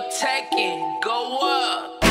still taking, go up.